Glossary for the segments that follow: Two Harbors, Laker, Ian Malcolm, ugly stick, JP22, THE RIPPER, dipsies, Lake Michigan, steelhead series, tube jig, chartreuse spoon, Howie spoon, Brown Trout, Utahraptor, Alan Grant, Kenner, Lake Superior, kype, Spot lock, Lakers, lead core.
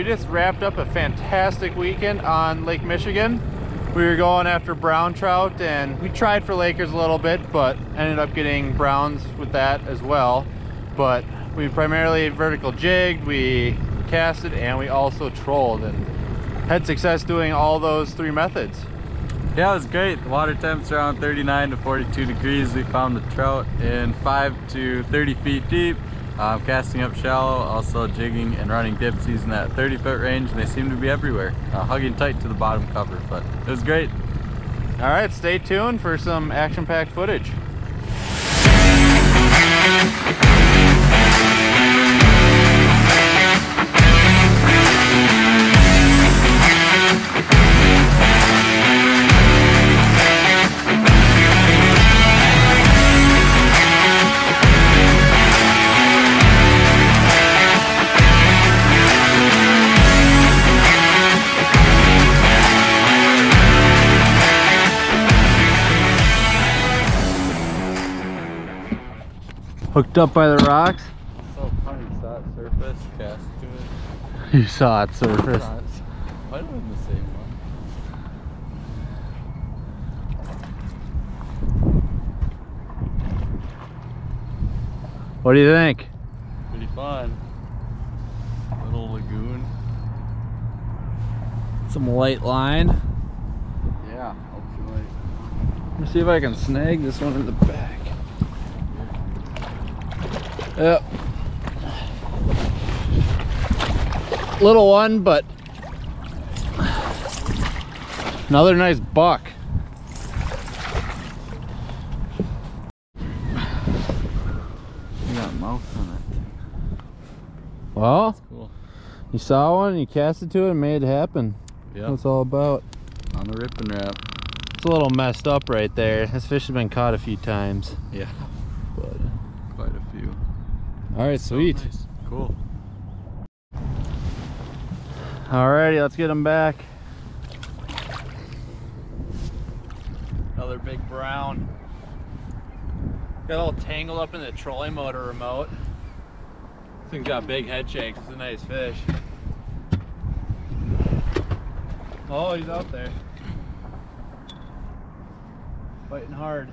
We just wrapped up a fantastic weekend on Lake Michigan. We were going after brown trout and we tried for Lakers a little bit, but ended up getting browns with that as well. But we primarily vertical jigged, we casted, and we also trolled and had success doing all those three methods. Yeah, it was great. Water temps around 39 to 42 degrees. We found the trout in 5 to 30 feet deep. Casting up shallow, also jigging and running dipsies in that 30-foot range, and they seem to be everywhere, hugging tight to the bottom cover, but it was great. All right, stay tuned for some action-packed footage. Hooked up by the rocks. So funny, saw it surface, cast to it. You saw it surface. Might have been the same one. What do you think? Pretty fun. Little lagoon. Some light line. Yeah, ultralight. Let me see if I can snag this one in the back. Yep. Little one, but another nice buck. You got mouth on it. Well, that's cool. You saw one, you casted to it, and made it happen. Yep. That's all about. On the rip and wrap. It's a little messed up right there. This fish has been caught a few times. Yeah. But quite a few. All right, sweet. Oh, nice. Cool. Alrighty, let's get them back. Another big brown. Got all tangled up in the trolling motor remote. This thing's got big head shakes. It's a nice fish. Oh, he's out there. Fighting hard.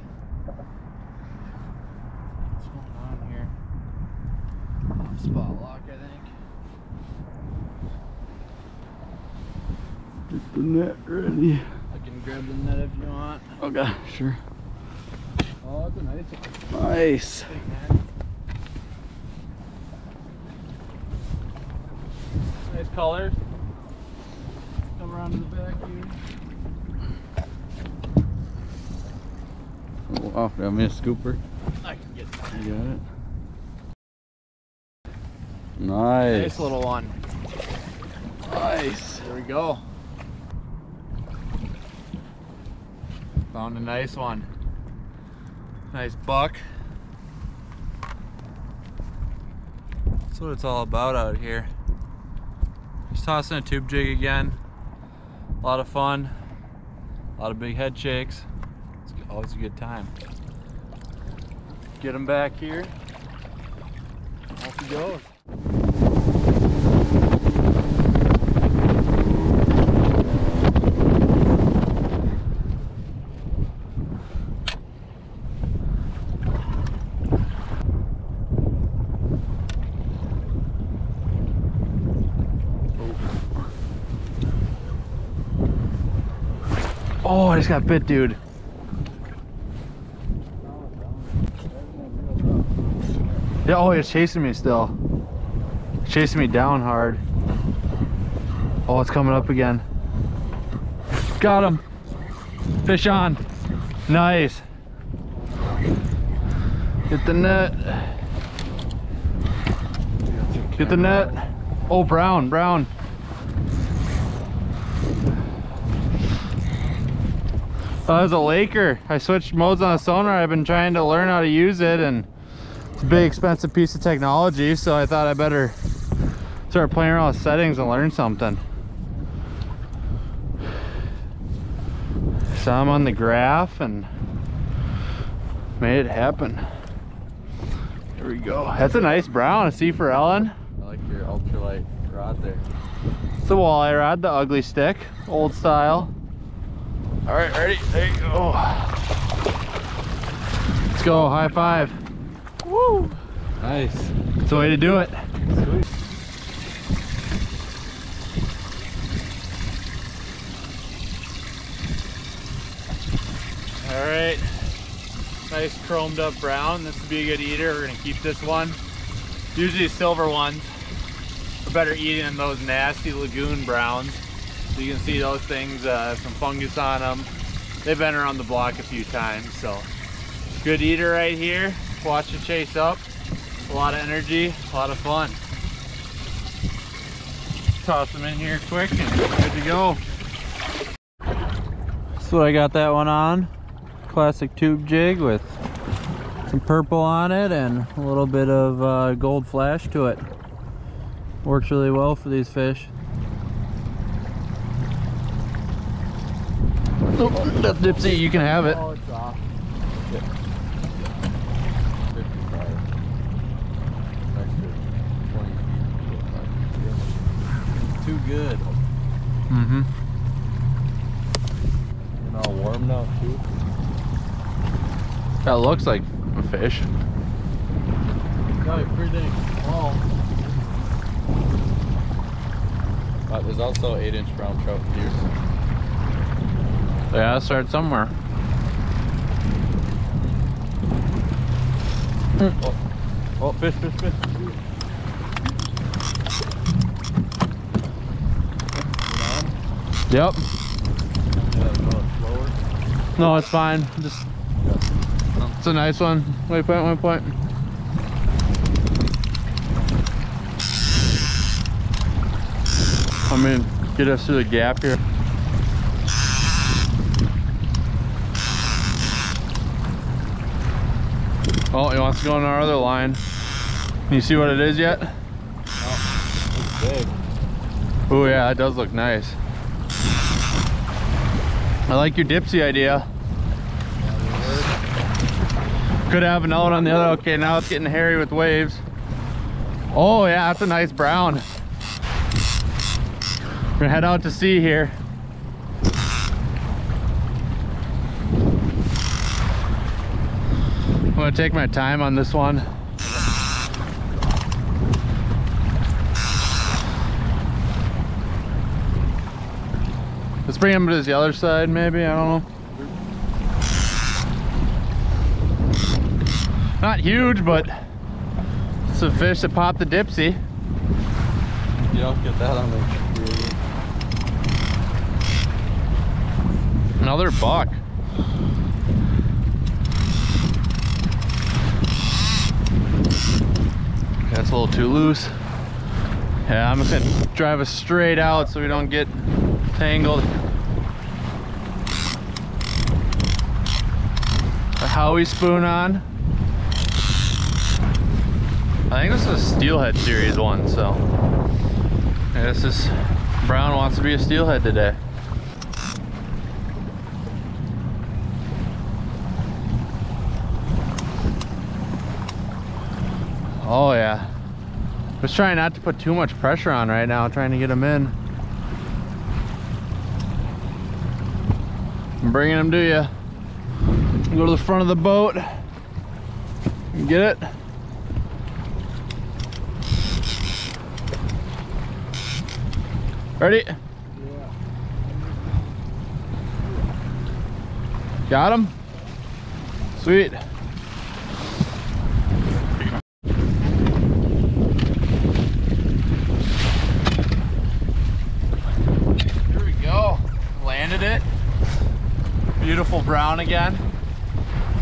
Spot lock, I think. Get the net ready. I can grab the net if you want. Okay, sure. Oh, that's a nice one. Nice. Nice colors. Come around to the back here. Oh, wow. Do I have me a scooper? I can get that. You got it? Nice. Nice little one. Nice. There we go. Found a nice one. Nice buck. That's what it's all about out here. Just tossing a tube jig again. A lot of fun. A lot of big head shakes. It's always a good time. Get them back here. Off he goes. Oh, I just got bit, dude. Yeah, oh, it's chasing me still. It's chasing me down hard. Oh, it's coming up again. Got him. Fish on. Nice. Get the net. Get the net. Oh, brown, brown. Oh, that was a Laker. I switched modes on the sonar. I've been trying to learn how to use it, and it's a big expensive piece of technology, so I thought I better start playing around with settings and learn something. Saw him on the graph and made it happen. There we go. That's a nice brown. A C for Ellen. I like your ultralight rod there. That's the walleye rod, the ugly stick, old style. All right, ready? There you go. Let's go, high five. Woo! Nice. That's the way to do it. Sweet. All right, nice chromed up brown. This would be a good eater. We're gonna keep this one. Usually silver ones are better eating than those nasty lagoon browns. So you can see those things have some fungus on them. They've been around the block a few times, so good eater right here. Watch the chase up. A lot of energy, a lot of fun. Toss them in here quick and good to go. So I got that one on. Classic tube jig with some purple on it and a little bit of gold flash to it. Works really well for these fish. Oh, that's dipsy, you can have it. Oh, it's off. It's too good. Mm-hmm. And all warm now too. That looks like a fish. Got it pretty small. But there's also 8-inch brown trout here. They gotta start somewhere. Oh. Oh, fish, fish, fish. Yep. No, it's fine. Just. It's a nice one. Waypoint. I mean, get us through the gap here. Oh, he wants to go on our other line. Can you see what it is yet? Oh, it's big. Oh yeah, that does look nice. I like your dipsy idea. Could have an out on the other. Okay, now it's getting hairy with waves. Oh yeah, that's a nice brown. We're gonna head out to sea here. I'm gonna take my time on this one. Let's bring him to the other side maybe, I don't know. Not huge, but it's a fish that popped the dipsy. You don't get that on the... Another buck. That's a little too loose. Yeah, I'm just gonna drive us straight out so we don't get tangled. A Howie spoon on. I think this is a steelhead series one, so I guess this brown wants to be a steelhead today. Oh yeah. I was trying not to put too much pressure on right now, trying to get him in. I'm bringing him to you. Go to the front of the boat. Get it? Ready? Yeah. Got him? Sweet. Here we go. Landed it. Beautiful brown again.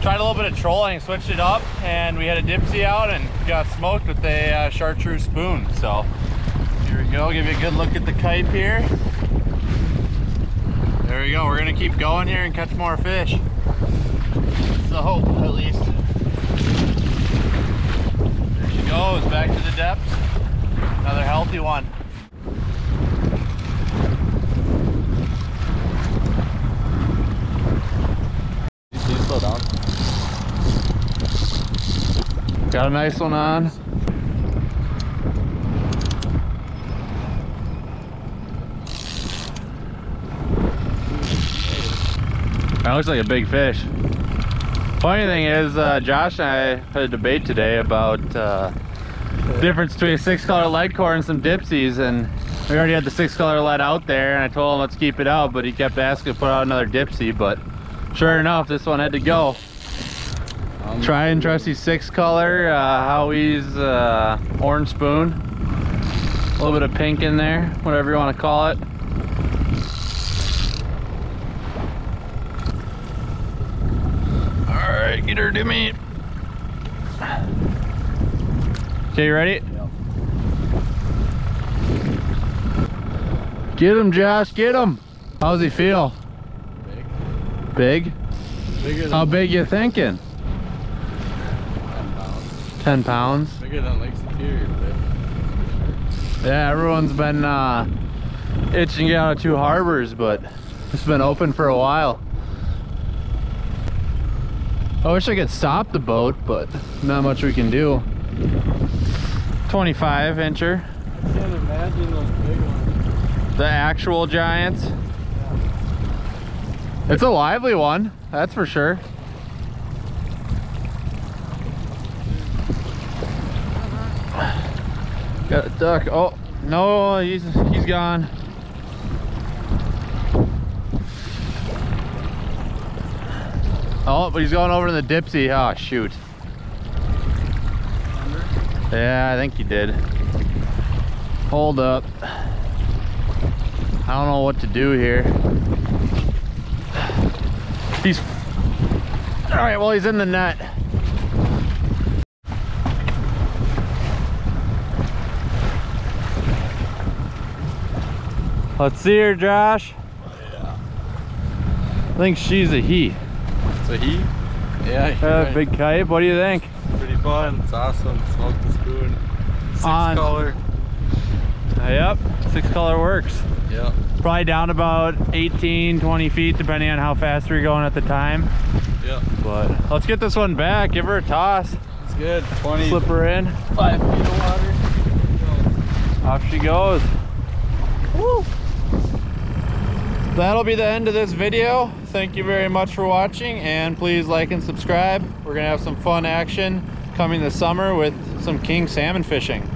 Tried a little bit of trolling, switched it up, and we had a dipsy out and got smoked with a chartreuse spoon. So. Here we go, give you a good look at the kype here. There we go, we're gonna keep going here and catch more fish. That's the hope, at least. There she goes, back to the depths. Another healthy one. Can you slow down? Got a nice one on. That looks like a big fish. Funny thing is, Josh and I had a debate today about difference between a 6-color lead core and some dipsies, and we already had the 6-color lead out there, and I told him let's keep it out, but he kept asking to put out another dipsy, but sure enough, this one had to go. Try and trusty 6-color, Howie's orange spoon. A little bit of pink in there, whatever you want to call it. Alright, get her to me. Okay, you ready? Yep. Get him, Josh, get him! How's he feel? Big? Big? Bigger than how big you thinking? 10 pounds. 10 pounds? Bigger than Lake Superior, sure. Yeah, everyone's been itching to get out of Two Harbors, but it's been open for a while. I wish I could stop the boat, but not much we can do. 25 incher. I can't imagine those big ones. The actual giants. Yeah. It's a lively one, that's for sure. Got a duck. Oh no, he's gone. Oh, but he's going over in the dipsy. Oh shoot. Yeah, I think he did. Hold up. I don't know what to do here. He's... Alright, well he's in the net. Let's see her, Josh. Yeah. I think she's a he. It's a he? Yeah. Big kite, what do you think? Pretty fun, it's awesome. Smoke the spoon. 6-color. Yep, 6-color works. Yep. Probably down about 18, 20 feet, depending on how fast we're going at the time. Yep. But let's get this one back, give her a toss. It's good. 20. Slip her in. 5 feet of water. Off she goes. Woo! That'll be the end of this video. Thank you very much for watching, and please like and subscribe. We're gonna have some fun action coming this summer with some king salmon fishing.